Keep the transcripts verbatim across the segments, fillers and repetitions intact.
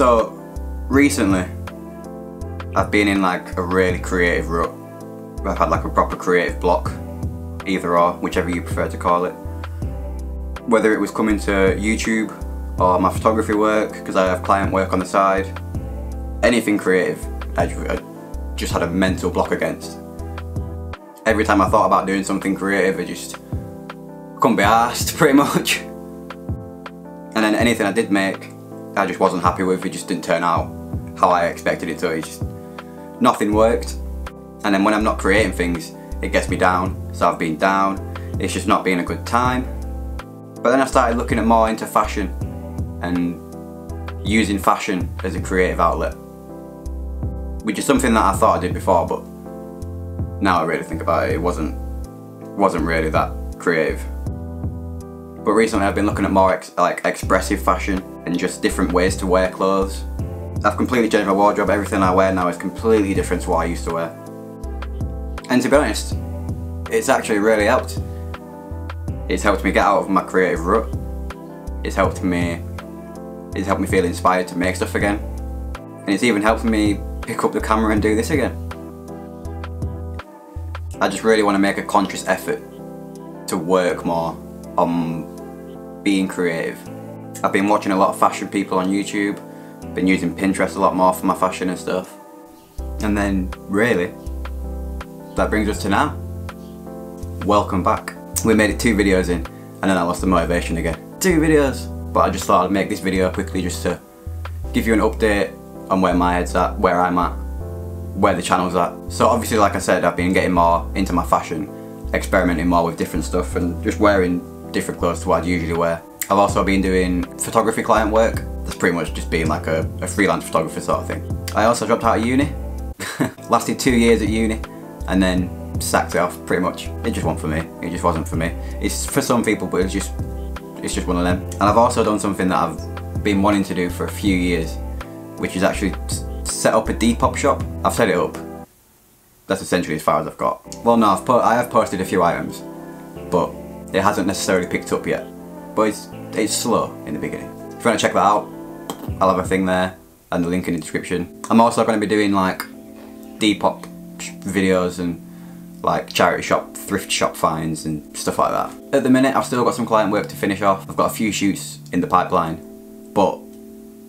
So recently I've been in like a really creative rut. I've had like a proper creative block, either or, whichever you prefer to call it. Whether it was coming to YouTube or my photography work, because I have client work on the side, anything creative, I just had a mental block against. Every time I thought about doing something creative, I just couldn't be arsed, pretty much. And then anything I did make, I just wasn't happy with. It just didn't turn out how I expected it to. It just, nothing worked. And then when I'm not creating things, it gets me down. So I've been down. It's just not been a good time. But then I started looking at more into fashion and using fashion as a creative outlet, which is something that I thought I did before, but now I really think about it, it wasn't, wasn't really that creative. But recently I've been looking at more ex like expressive fashion and just different ways to wear clothes. I've completely changed my wardrobe. Everything I wear now is completely different to what I used to wear. And to be honest, it's actually really helped. It's helped me get out of my creative rut. It's helped me, it's helped me feel inspired to make stuff again. And it's even helped me pick up the camera and do this again. I just really want to make a conscious effort to work more on being creative. I've been watching a lot of fashion people on YouTube, been using Pinterest a lot more for my fashion and stuff. And then really, that brings us to now. Welcome back. We made it two videos in and then I lost the motivation again. Two videos! But I just thought I'd make this video quickly just to give you an update on where my head's at, where I'm at, where the channel's at. So obviously, like I said, I've been getting more into my fashion, experimenting more with different stuff and just wearing different clothes to what I'd usually wear. I've also been doing photography client work. That's pretty much just being like a, a freelance photographer sort of thing. I also dropped out of uni. Lasted two years at uni and then sacked it off pretty much. It just wasn't for me. It just wasn't for me. It's for some people, but it's just, it's just one of them. And I've also done something that I've been wanting to do for a few years, which is actually set up a Depop shop. I've set it up. That's essentially as far as I've got. Well, no, I've put, I have posted a few items, but it hasn't necessarily picked up yet. But it's, it's slow in the beginning. If you want to check that out, I'll have a thing there and the link in the description. I'm also going to be doing like Depop videos and like charity shop, thrift shop finds and stuff like that. At the minute, I've still got some client work to finish off. I've got a few shoots in the pipeline, but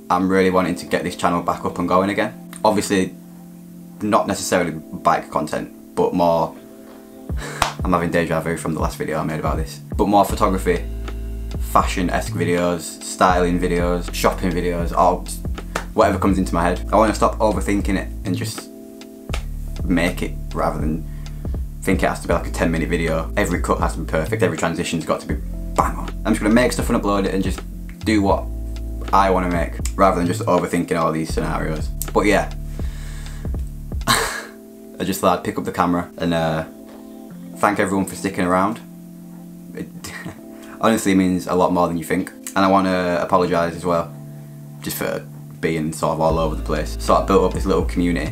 I'm really wanting to get this channel back up and going again. Obviously, not necessarily bike content, but more, I'm having deja vu from the last video I made about this, but more photography, fashion-esque videos, styling videos, shopping videos, all, whatever comes into my head. I want to stop overthinking it and just make it rather than think it has to be like a ten minute video. Every cut has to be perfect, every transition's got to be bang on. I'm just gonna make stuff and upload it and just do what I want to make rather than just overthinking all these scenarios. But yeah, I just thought I'd pick up the camera and uh, thank everyone for sticking around. It honestly means a lot more than you think. And I want to apologise as well, just for being sort of all over the place. So I built up this little community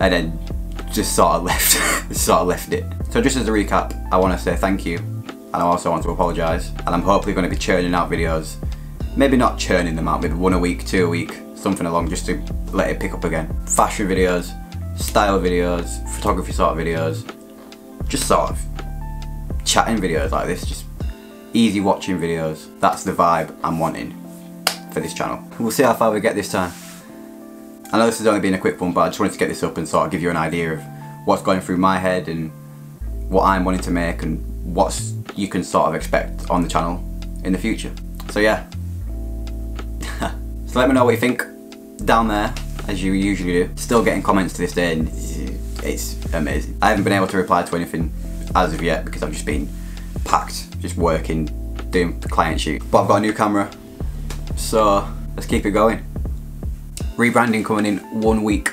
and then just sort of left, sort of left it. So just as a recap, I want to say thank you, and I also want to apologise. And I'm hopefully going to be churning out videos, maybe not churning them out, maybe one a week, two a week, something along, just to let it pick up again. Fashion videos, style videos, photography sort of videos, just sort of chatting videos like this, just easy watching videos. That's the vibe I'm wanting for this channel. We'll see how far we get this time. I know this has only been a quick one, but I just wanted to get this up and sort of give you an idea of what's going through my head and what I'm wanting to make and what you can sort of expect on the channel in the future. So yeah. So let me know what you think down there, as you usually do. Still getting comments to this day and it's amazing. I haven't been able to reply to anything as of yet because I've just been packed, just working, doing the client shoot. But I've got a new camera, so let's keep it going. Rebranding coming in one week.